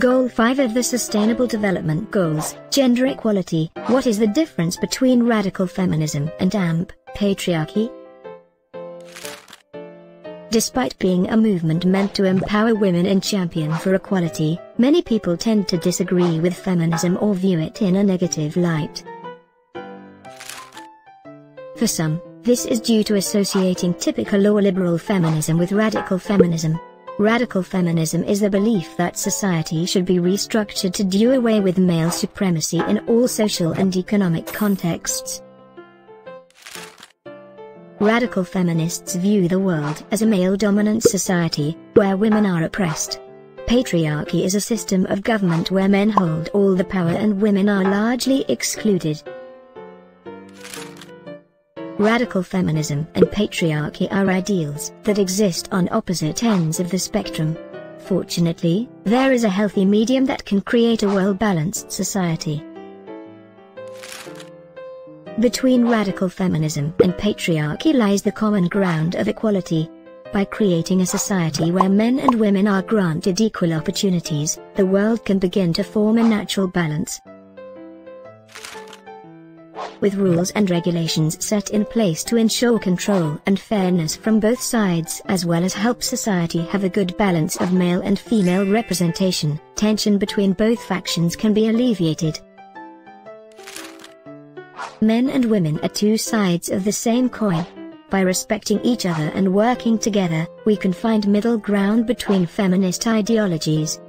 Goal 5 of the Sustainable Development Goals, Gender Equality. What is the difference between radical feminism and damp patriarchy? Despite being a movement meant to empower women and champion for equality, many people tend to disagree with feminism or view it in a negative light. For some, this is due to associating typical or liberal feminism with radical feminism. Radical feminism is the belief that society should be restructured to do away with male supremacy in all social and economic contexts. Radical feminists view the world as a male-dominant society, where women are oppressed. Patriarchy is a system of government where men hold all the power and women are largely excluded. Radical feminism and patriarchy are ideals that exist on opposite ends of the spectrum. Fortunately, there is a healthy medium that can create a well-balanced society. Between radical feminism and patriarchy lies the common ground of equality. By creating a society where men and women are granted equal opportunities, the world can begin to form a natural balance. With rules and regulations set in place to ensure control and fairness from both sides, as well as help society have a good balance of male and female representation, tension between both factions can be alleviated. Men and women are two sides of the same coin. By respecting each other and working together, we can find middle ground between feminist ideologies.